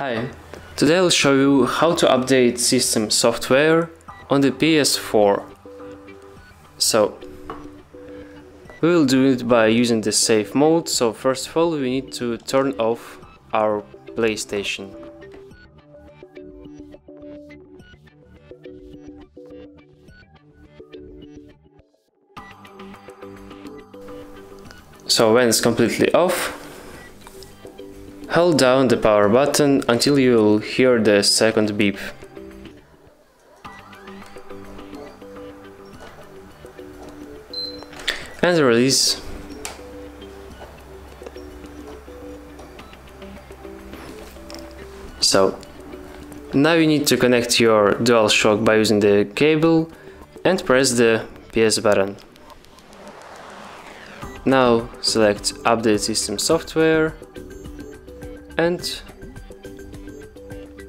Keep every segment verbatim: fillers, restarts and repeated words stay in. Hi, today I'll show you how to update system software on the P S four. So, we will do it by using the safe mode, so first of all we need to turn off our PlayStation. So when it's completely off, hold down the power button until you'll hear the second beep. And release. So, now you need to connect your DualShock by using the cable and press the P S button. Now select Update System Software and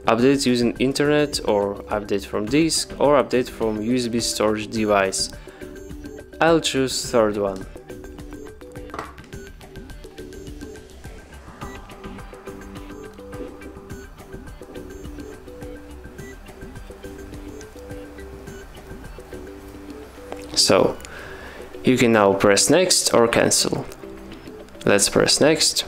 update using internet or update from disk or update from U S B storage device. I'll choose third one. So, you can now press next or cancel. Let's press next.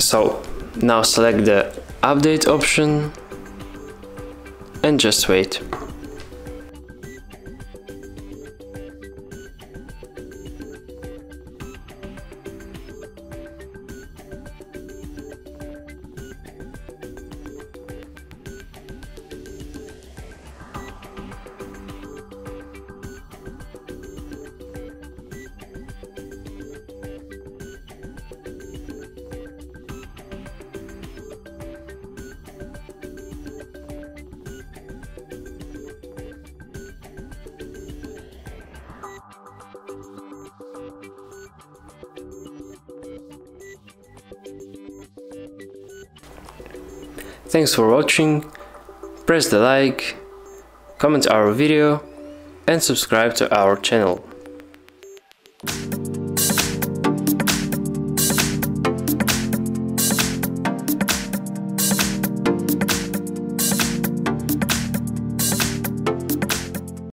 So, now select the update option and just wait. Thanks for watching, press the like, comment our video and subscribe to our channel.